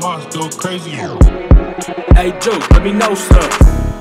March go crazy. Hey Joe, let me know stuff.